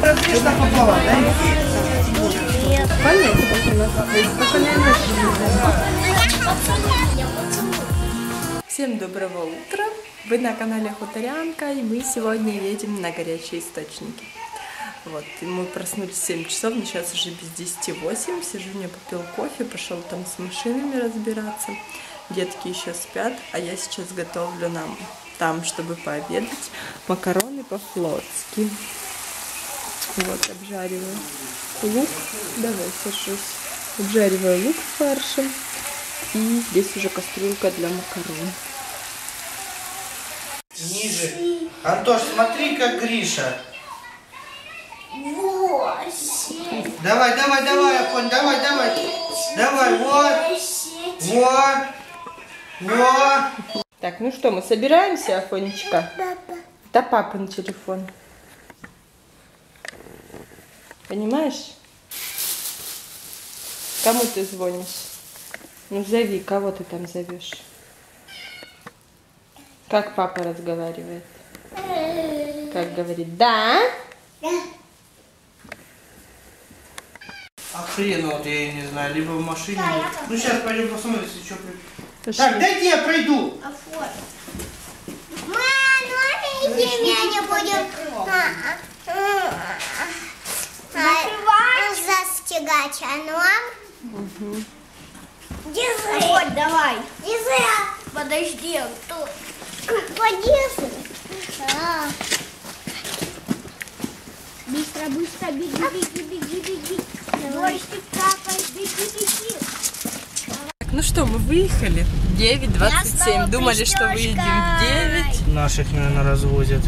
Прозрежно поплыла, да? Нет. Понятно, как у нас. Пока не очень. Всем доброго утра. Вы на канале Хуторянка, и мы сегодня едем на горячие источники. Вот, и мы проснулись в 7 часов, но сейчас уже без 10:08. Сижу, мне попил кофе, пошел там с машинами разбираться. Детки еще спят, а я сейчас готовлю нам там, чтобы пообедать, макароны по-флотски. Вот, обжариваю лук. Давай, сажусь. Обжариваю лук с фаршем. И здесь уже кастрюлька для макарон. Ниже. Антош, смотри, как Гриша. 8. Давай, давай, давай, Афонь, давай, давай. 8. Давай, вот. 10. Вот. Вот. Так, ну что, мы собираемся, Афонечка? Папа. Да, папа на телефон. Понимаешь? Кому ты звонишь? Ну, зови, кого ты там зовешь? Как папа разговаривает? Как говорит? Да? Да. А хрен, вот я не знаю, либо в машине. Да, ну, сейчас пойдем посмотрим, если что. Так, дайте я пройду. А вот. Мама, ну, если меня не будет... Застегать, оно. Держи. Вот, давай. Держи. Подожди, кто? Подержи. Быстро, быстро, беги, беги, беги, беги. Дождик капает, беги, беги. Ну что, мы выехали. 9:27. Думали, что выедем в 9. Наших, наверное, развозят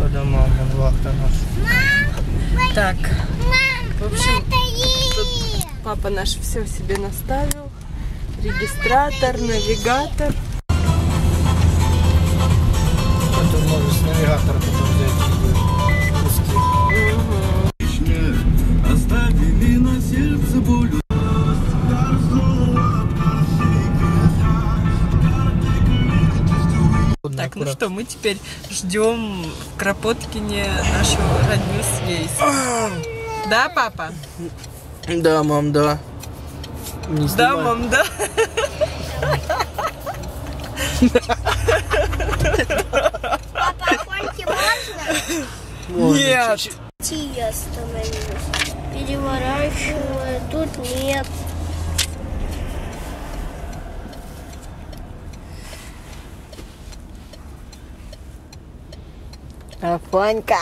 по домам. Вахта наша. Так. В общем, тут папа наш все себе наставил. Регистратор, навигатор. Потом можно с навигатора потом взять куски. Оставили на сердце боль. Так, ну что, мы теперь ждем в Кропоткине нашу родню с Ейсом. Да, папа? Да, мам, да. Не да, мам, да. Папа, Афоньке можно? Нет. Я остановилась. Переворачиваю, тут нет. Афонька.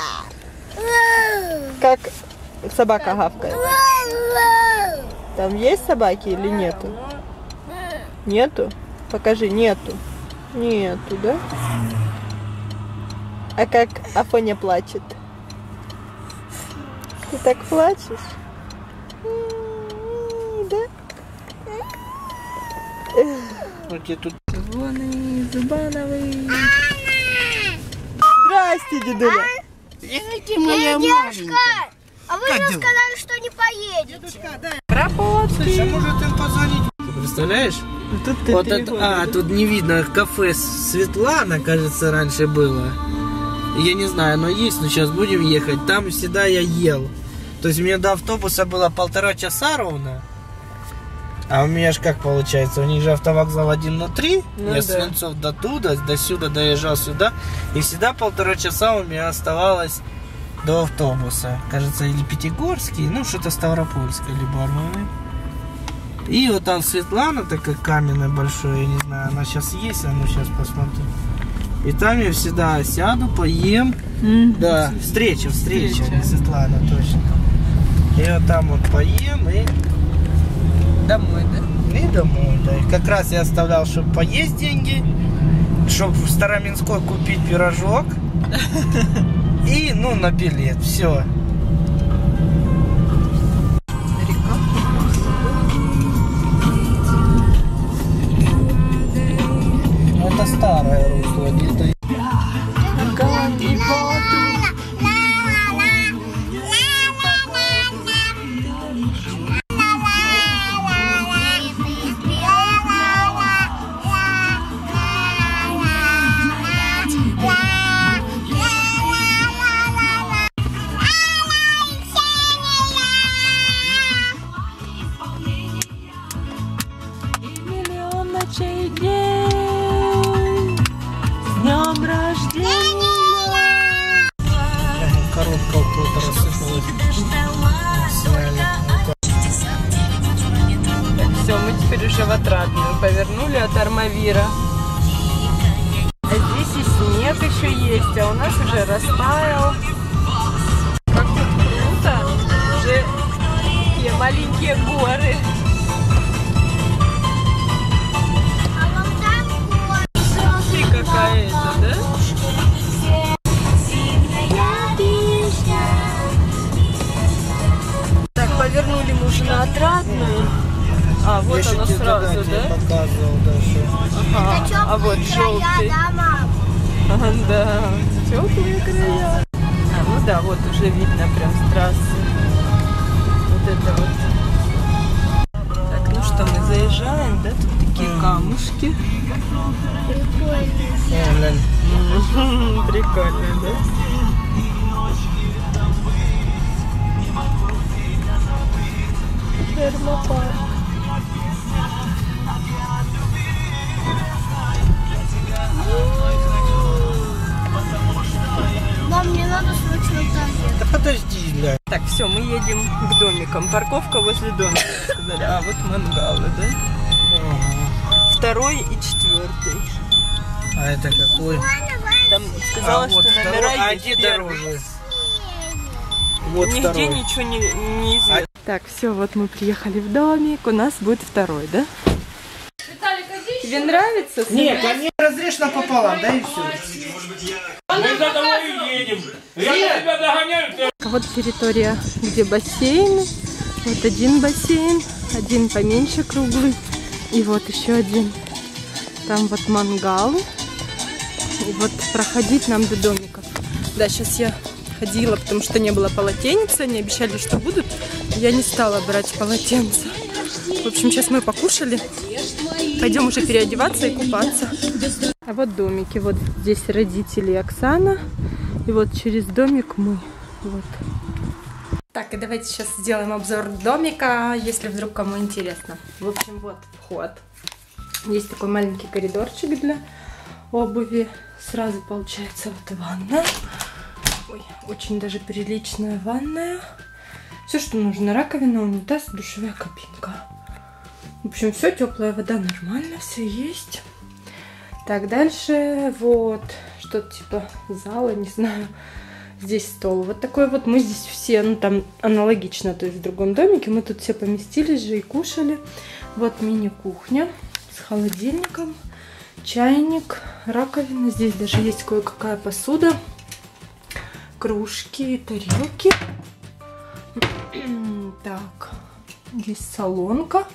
Как... Собака гавкает. Там есть собаки или нету? Нету? Покажи, нету. Нету, да? А как Афоня плачет? Ты так плачешь? Да? Вон они, Зубановые. Здрасте, дедуля. Здравствуйте, моя маленькая. А вы нам сказали, что не поедете. Кропоткин. А может им позвонить? Ты представляешь? Тут ты вот это, тут не видно. Кафе Светлана, кажется, раньше было. Я не знаю, оно есть, но сейчас будем ехать. Там всегда я ел. То есть мне до автобуса было 1,5 часа ровно. А у меня же как получается? У них же автовокзал 1/3. Ну, я с Свинцов до туда, до сюда доезжал сюда. И всегда 1,5 часа у меня оставалось до автобуса, кажется, или Пятигорский, ну что-то Ставропольское, либо Армавир. И вот там Светлана такая каменная большая, я не знаю, она сейчас есть, а ну сейчас посмотрим. И там я всегда сяду, поем, да, встреча, Светлана, точно. И вот там вот поем и домой, да? И домой, да. И как раз я оставлял, чтобы поесть деньги, чтобы в Староминской купить пирожок. И, ну, на билет. Все. Это старое русло. Где-то... Все, мы теперь уже в Отрадную повернули от Армавира. А здесь и снег еще есть, а у нас уже растаял. Как тут круто! Уже такие маленькие горы. Смотри, какая это, да? Повернули мы уже на Отрадную. А, вот я она сразу, да? Показывал, да, ага. А вот желтый. Ага, да, теплые края. А, ну да, вот уже видно прям с трассы. Вот это вот. Так, ну что, мы заезжаем, да? Тут такие камушки. Прикольно. Прикольно, да? Термопарк. Нам не надо срочно танец. Да подожди, да. Так, все, мы едем к домикам. Парковка возле дома. А вот мангалы, да? Ага. Второй и четвертый. А это какой? Там сказала, а вот что номера есть. А где дороже? Вот нигде второй. Ничего не известно. Так, все, вот мы приехали в домик, у нас будет второй, да? Виталик, а тебе нравится? Нет, они разрешено пополам, да и все. Мы за тобой едем. Я тебя догоняю. Вот территория, где бассейн. Вот один бассейн, один поменьше круглый. И вот еще один. Там вот мангал. И вот проходить нам до домиков. Да, сейчас я ходила, потому что не было полотенца, они обещали, что будут. Я не стала брать полотенце. В общем, сейчас мы покушали. Пойдем уже переодеваться и купаться. А вот домики. Вот здесь родители Оксана. И вот через домик мы. Вот. Так, и давайте сейчас сделаем обзор домика, если вдруг кому интересно. В общем, вот вход. Есть такой маленький коридорчик для обуви. Сразу получается вот ванна. Ой, очень даже приличная ванная. Все, что нужно. Раковина, унитаз, душевая кабинка. В общем, все, теплая вода, нормально, все есть. Так, дальше вот что-то типа зала, не знаю. Здесь стол вот такой вот. Мы здесь все, ну там аналогично, то есть в другом домике. Мы тут все поместились же и кушали. Вот мини-кухня с холодильником, чайник, раковина. Здесь даже есть кое-какая посуда. Кружки, тарелки. Так, здесь салонка,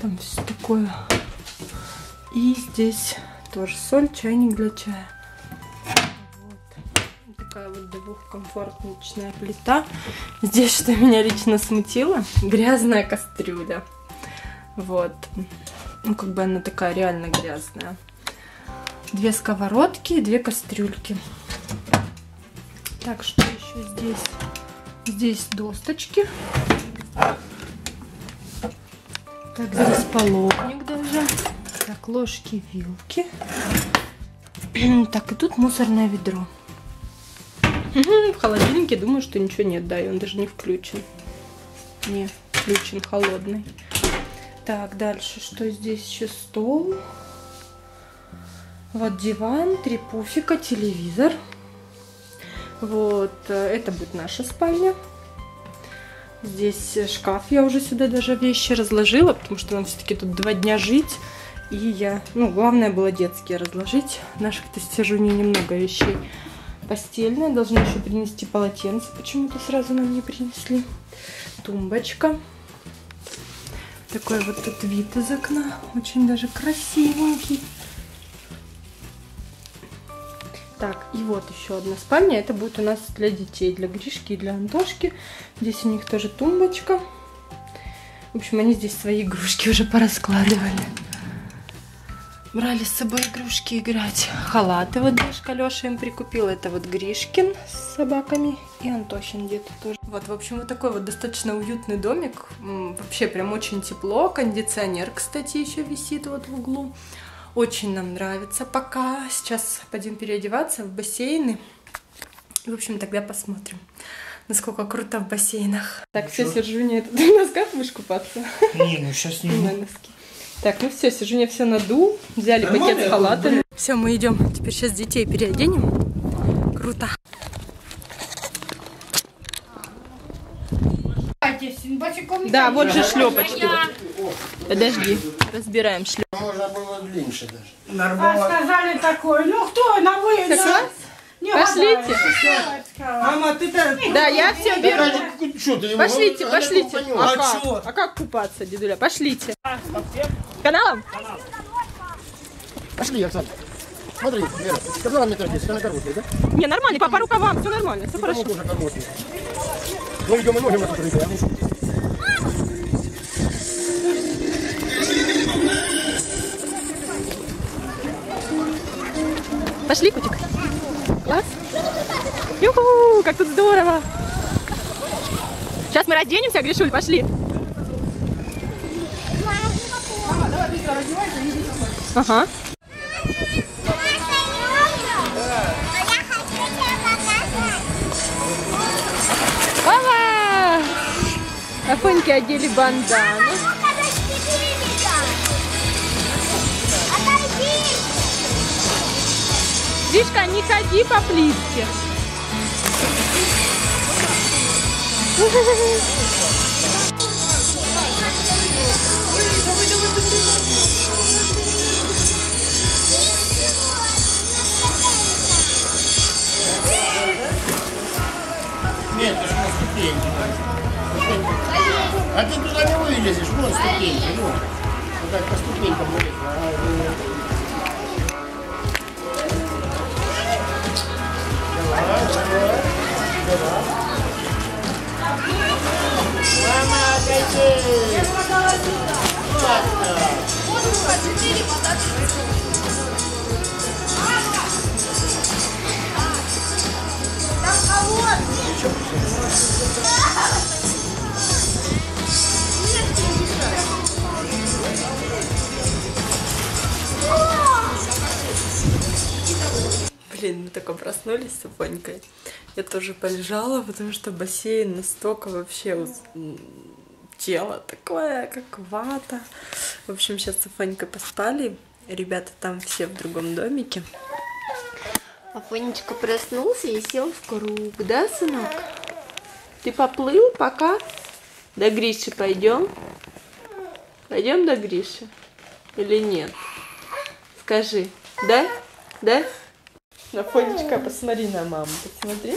там все такое. И здесь тоже соль, чайник для чая. Вот. Такая вот двухкомфортничная плита. Здесь, что меня лично смутило, грязная кастрюля. Вот. Ну, как бы она такая реально грязная. Две сковородки и две кастрюльки. Так, что еще здесь? Здесь досточки. Так, здесь половник даже. Так, ложки, вилки. Так, и тут мусорное ведро. В холодильнике, думаю, что ничего нет. Да, и он даже не включен. Не, включен холодный. Так, дальше, что здесь еще? Стол. Вот диван, три пуфика, телевизор. Вот, это будет наша спальня. Здесь шкаф, я уже сюда даже вещи разложила, потому что нам все-таки тут 2 дня жить. И я, ну, главное было детские разложить. Наших-то стержу не немного вещей. Постельная, должна еще принести полотенце, почему-то сразу нам не принесли. Тумбочка. Такой вот тут вид из окна, очень даже красивенький. Так, и вот еще одна спальня. Это будет у нас для детей, для Гришки и для Антошки. Здесь у них тоже тумбочка. В общем, они здесь свои игрушки уже пораскладывали. Брали с собой игрушки играть. Халаты вот Дашка Леша им прикупила. Это вот Гришкин с собаками и Антошин где-то тоже. Вот, в общем, вот такой вот достаточно уютный домик. Вообще прям очень тепло. Кондиционер, кстати, еще висит вот в углу. Очень нам нравится пока. Сейчас пойдем переодеваться в бассейны. В общем, тогда посмотрим. насколько круто в бассейнах. Так, все, Сержуня, это ты в носках будешь купаться? Не, ну сейчас не. Так, ну все, Сержуня все надул, взяли пакет с халатами. Все, мы идем, теперь сейчас детей переоденем. Круто. Да, вот же шлепочки. Подожди, разбираем шлепочки. Можно было длиннее даже. Нормально. А сказали такое, ну кто на выезд? Пошлите. Мама, ты так... Да, я все беру. Пошлите, пошлите. А как купаться, дедуля? Пошлите. Каналом? Пошли, Оксана. Смотри, с каналами торгуешь, она кормушная, да? Не, нормально, папа, рукавам, все нормально, все хорошо. Пошли, котик. Класс. Ю-ху, как тут здорово. Сейчас мы разденемся, Гришуль, пошли. Ага. Афоньки одели банданы. Гришка, не ходи по плитке. Нет, это же на ступеньки. А ты туда не вылезешь, вон ступеньки, вон. Вот так по ступенькам вылезешь. Мама, дайте! Блин, мы только проснулись с Афонькой. Я тоже полежала, потому что бассейн настолько вообще... тело такое, как вата. В общем, сейчас с Афонькой поспали. Ребята там все в другом домике. Афонечка проснулся и сел в круг, да, сынок? Ты поплыл пока? До Гриши пойдем? Пойдем до Гриши? Или нет? Скажи, да? Да? Афонечка, посмотри на маму, посмотри.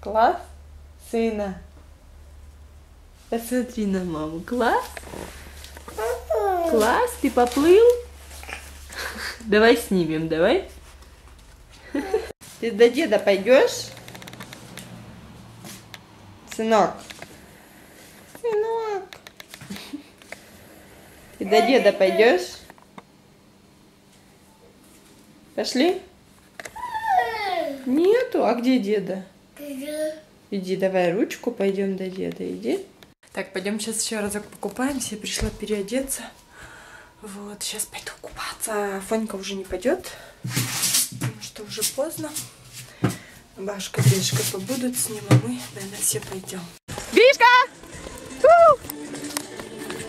Класс, сына. Посмотри на маму, класс. Класс, ты поплыл? Давай снимем, давай. Ты до деда пойдешь? Сынок. Сынок. Ты до деда пойдешь? Пошли? Нету, а где деда? Иди, давай ручку, пойдем до деда, иди. Так, пойдем сейчас еще разок покупаемся. Я пришла переодеться. Вот, сейчас пойду купаться. Афонька уже не пойдет, потому что уже поздно. Башка, Гришка побудут, с ним, а мы, наверное, все пойдем. Гришка!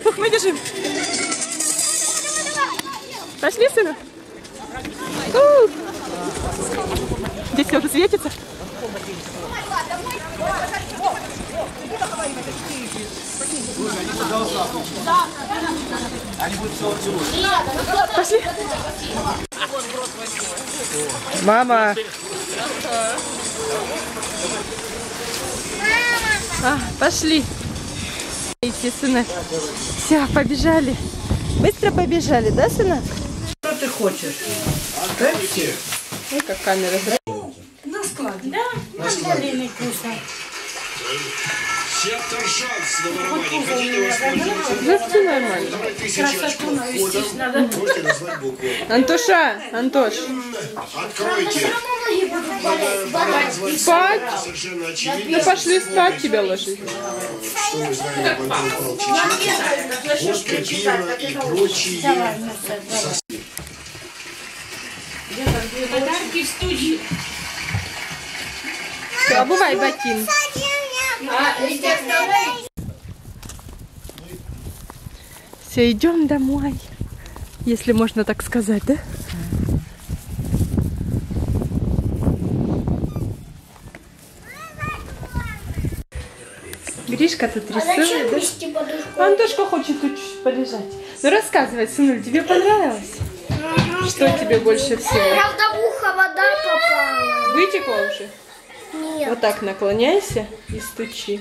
Ух, мы держим. Пошли, сына. Здесь все уже светится. Пошли. Мама. А, пошли. Идите, сынок. Все, побежали. Быстро побежали, да, сынок? Что ты хочешь? Отдайте. Ну, как камера. На складе. Да, мандарины вкусно. Все нормально. Красоту навестись надо. Антоша, Антош. Откройте. Спать? Ну пошли спать, тебя ложить. Что мы знаем об Антону Павловичу? Оскар Киева и прочие. Подарки не в студию. Все, обувай ботинки. Все, идем домой. Если можно так сказать, да? Гришка тут рисует, да? Антошка хочет тут чуть-чуть полежать. Ну рассказывай, сынуль, тебе понравилось? Что тебе больше всего? Правда, в ухо вода попала. Вытекла уже? Нет. Вот так наклоняйся и стучи.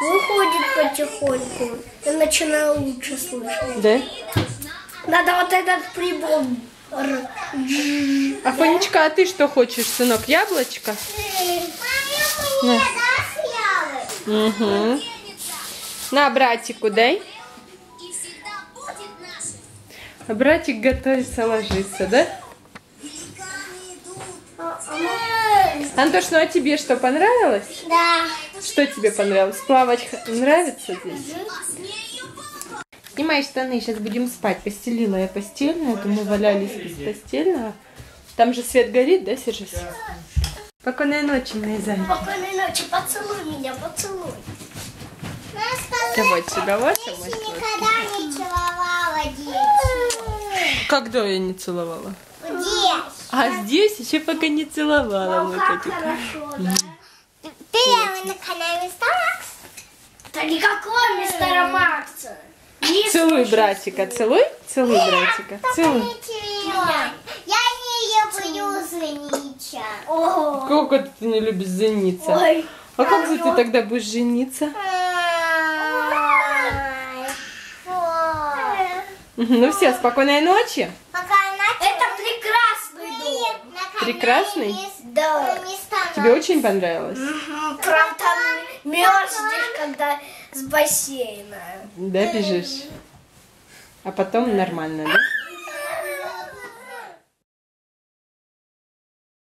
Выходит потихоньку. Я начинаю лучше слышать. Да? Надо вот этот прибор. Афонечка, а ты что хочешь, сынок? Яблочко? На. Угу. На, братику дай. А братик готовится ложиться, да? Антош, ну а тебе что, понравилось? Да. Что тебе понравилось? Плавать нравится здесь? Снимай штаны, сейчас будем спать. Постелила я постельное, то мы валялись без постельного. Там же свет горит, да, Сержа? Спокойной ночи, мои зайки. Спокойной ночи, поцелуй меня, поцелуй. Давай сюда, вот. Я никогда не целовала здесь. Когда я не целовала? Здесь. А здесь еще пока не целовала. Ну, как хорошо, да? Ты на канале Старомакс? Да никакой не Старомакса. Целуй братика, целуй, целуй братика, целуй. Я не люблю жениться. Как ты не любишь жениться? А как же ты тогда будешь жениться? Ну все, спокойной ночи. Это прекрасный дом. Прекрасный? Да. Тебе очень понравилось? Правда, мерзнешь, когда... С бассейна. Да, бежишь? А потом нормально, да?